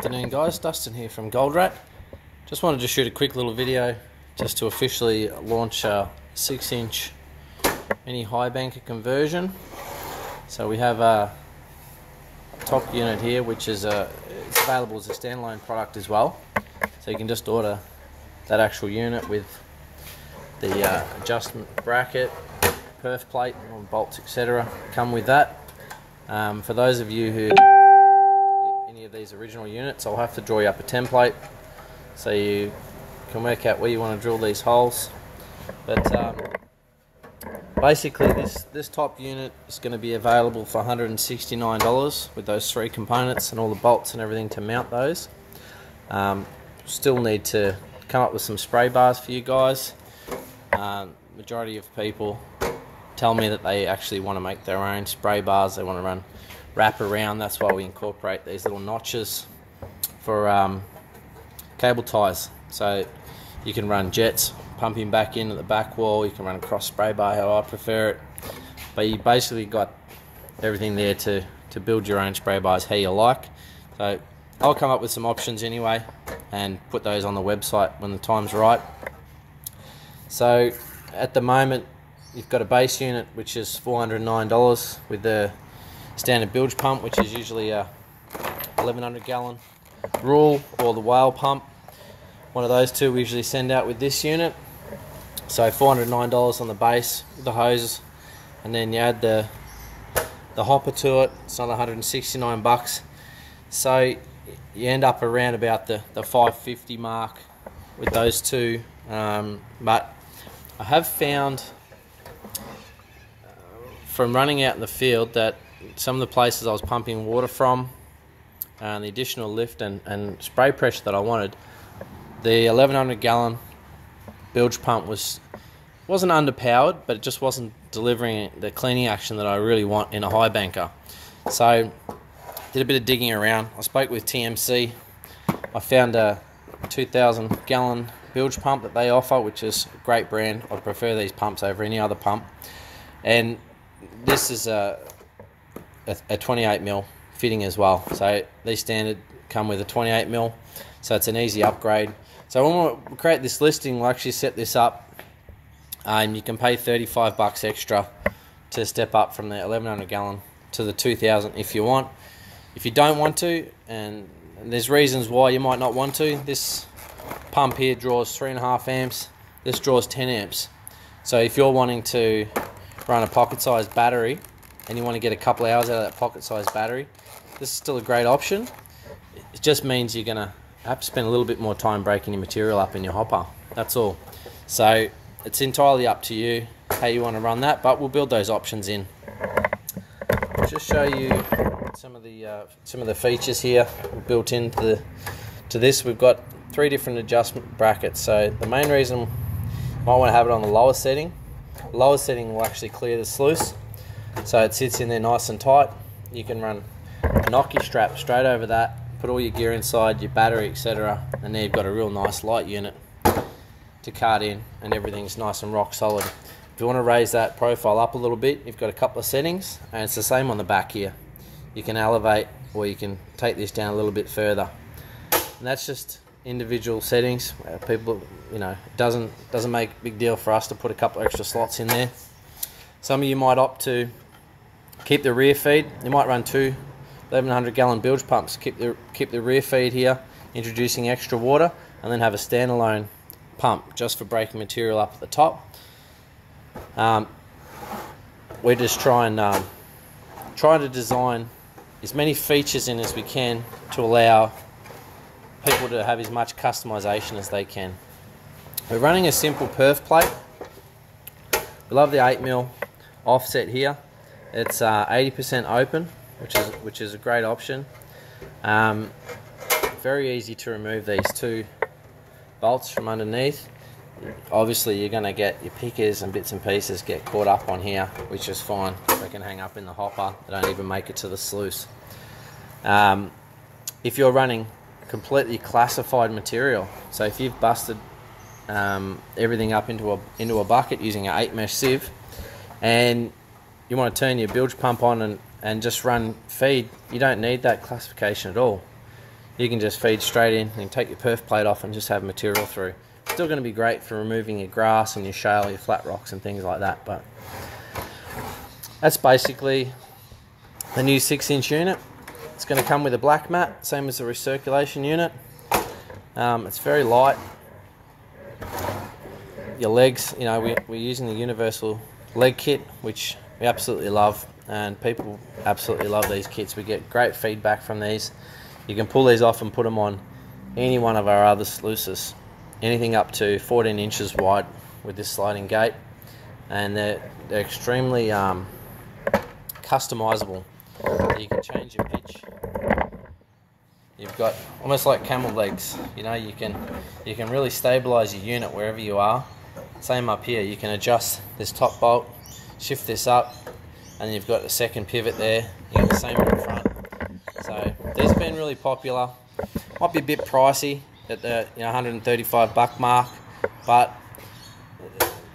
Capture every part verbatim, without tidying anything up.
Good afternoon guys, Dustin here from Gold Rat. Just wanted to shoot a quick little video just to officially launch a six inch mini highbanker conversion. So we have a top unit here which is a, it's available as a standalone product as well. So you can just order that actual unit with the uh, adjustment bracket, perf plate, and bolts etc. come with that. Um, for those of you who of these original units, I'll have to draw you up a template so you can work out where you want to drill these holes. But um, basically this this top unit is going to be available for one hundred and sixty-nine dollars with those three components and all the bolts and everything to mount those. Um, still need to come up with some spray bars for you guys. Um, majority of people tell me that they actually want to make their own spray bars. They want to run wrap around. That's why we incorporate these little notches for um, cable ties, so you can run jets pumping back in at the back wall. You can run a cross spray bar, how I prefer it, but you basically got everything there to to build your own spray bars how you like. So I'll come up with some options anyway and put those on the website when the time's right. So at the moment you've got a base unit which is four hundred and nine dollars with the standard bilge pump, which is usually a eleven hundred gallon rule, or the whale pump, one of those two we usually send out with this unit. So four hundred and nine dollars on the base with the hoses, and then you add the the hopper to it, it's another one hundred and sixty-nine bucks. So you end up around about the, the five fifty mark with those two. Um, but I have found uh, from running out in the field that some of the places I was pumping water from and uh, the additional lift and, and spray pressure that I wanted, the eleven hundred gallon bilge pump was wasn't underpowered, but it just wasn't delivering the cleaning action that I really want in a highbanker. So did a bit of digging around. I spoke with T M C. I found a two thousand gallon bilge pump that they offer, which is a great brand. I prefer these pumps over any other pump, and this is a a twenty-eight mil fitting as well. So these standard come with a twenty-eight mil, so it's an easy upgrade. So when we create this listing, we'll actually set this up, and um, you can pay thirty-five bucks extra to step up from the eleven hundred gallon to the two thousand if you want. If you don't want to, and there's reasons why you might not want to, this pump here draws three and a half amps, this draws ten amps. So if you're wanting to run a pocket-sized battery and you want to get a couple of hours out of that pocket-sized battery, this is still a great option. It just means you're going to have to spend a little bit more time breaking your material up in your hopper, that's all. So it's entirely up to you how you want to run that, but we'll build those options in. I'll just show you some of the uh, some of the features here built into the to this. We've got three different adjustment brackets. So the main reason you might want to have it on the lower setting, the lower setting will actually clear the sluice, so it sits in there nice and tight. You can run a Nocky strap straight over that, put all your gear inside, your battery, et cetera, and there you've got a real nice light unit to cart in, and everything's nice and rock solid. If you want to raise that profile up a little bit, you've got a couple of settings, and it's the same on the back here. You can elevate, or you can take this down a little bit further. And that's just individual settings. Where people, you know, it doesn't, doesn't make a big deal for us to put a couple extra slots in there. Some of you might opt to keep the rear feed. You might run two eleven hundred gallon bilge pumps, keep the keep the rear feed here, introducing extra water, and then have a standalone pump just for breaking material up at the top. Um, we're just trying um, trying to design as many features in as we can to allow people to have as much customization as they can. We're running a simple perf plate. We love the eight mil offset here. It's eighty percent uh, open, which is which is a great option. Um, very easy to remove these two bolts from underneath. Obviously, you're going to get your pickers and bits and pieces get caught up on here, which is fine. They can hang up in the hopper. They don't even make it to the sluice. Um, if you're running completely classified material, so if you've busted um, everything up into a into a bucket using an eight mesh sieve, and you want to turn your bilge pump on and, and just run feed, you don't need that classification at all. you can just feed straight in and take your perf plate off and just have material through. Still going to be great for removing your grass and your shale, your flat rocks and things like that. But that's basically the new six inch unit. It's going to come with a black mat, same as the recirculation unit. Um, it's very light. Your legs, you know, we, we're using the universal leg kit, which we absolutely love, and people absolutely love these kits. We get great feedback from these. You can pull these off and put them on any one of our other sluices, anything up to fourteen inches wide with this sliding gate, and they're, they're extremely um, customizable. You can change your pitch. You've got almost like camel legs, you know, you can you can really stabilize your unit wherever you are. Same up here, you can adjust this top bolt, shift this up, and you've got the second pivot there. You got the same in front. So these have been really popular. Might be a bit pricey at the you know, one hundred thirty-five buck mark, but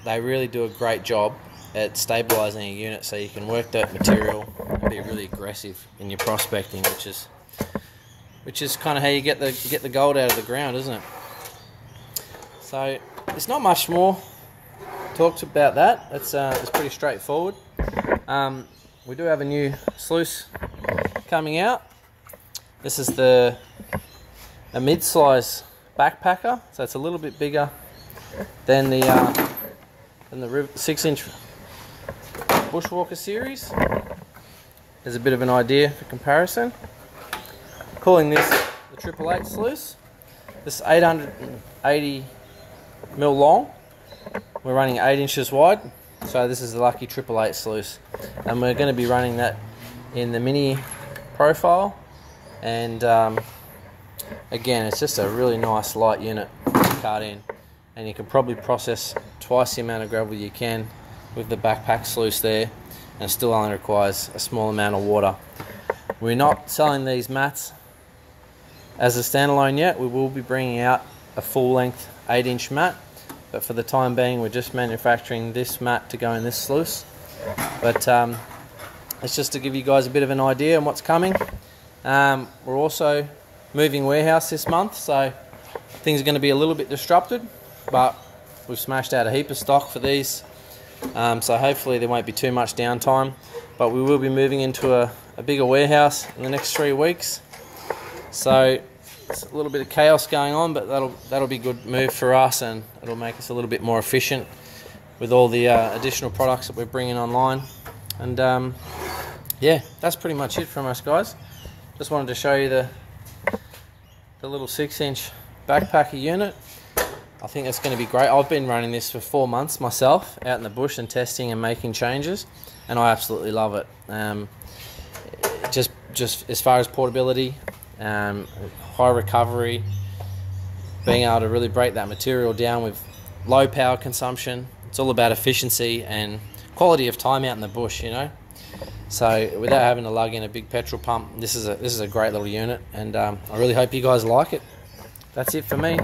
they really do a great job at stabilizing a unit, so you can work that material and be really aggressive in your prospecting, which is which is kind of how you get the get the gold out of the ground, isn't it? So it's not much more talked about that. It's uh, it's pretty straightforward. Um, we do have a new sluice coming out. This is the a mid-size backpacker, so it's a little bit bigger than the uh, than the six-inch bushwalker series. There's a bit of an idea for comparison. Calling this the Triple eight sluice. This is eight hundred eighty mil long. We're running eight inches wide, so this is the lucky Triple eight sluice, and we're going to be running that in the mini profile. And um, again, it's just a really nice light unit to cart in, and you can probably process twice the amount of gravel you can with the backpack sluice there, and it still only requires a small amount of water. We're not selling these mats as a standalone yet. We will be bringing out a full-length eight inch mat, but for the time being we're just manufacturing this mat to go in this sluice. But um, it's just to give you guys a bit of an idea on what's coming. Um, we're also moving warehouse this month, so things are going to be a little bit disrupted, but we've smashed out a heap of stock for these, um, so hopefully there won't be too much downtime. But we will be moving into a, a bigger warehouse in the next three weeks. So it's a little bit of chaos going on, but that'll that'll be a good move for us, and it'll make us a little bit more efficient with all the uh, additional products that we're bringing online. And um, yeah, that's pretty much it from us, guys. Just wanted to show you the the little six-inch backpacker unit. I think that's going to be great. I've been running this for four months myself, out in the bush and testing and making changes, and I absolutely love it. Um, just just as far as portability. Um, high recovery, being able to really break that material down with low power consumption. It's all about efficiency and quality of time out in the bush, you know. So without having to lug in a big petrol pump, this is a this is a great little unit, and um, I really hope you guys like it. That's it for me.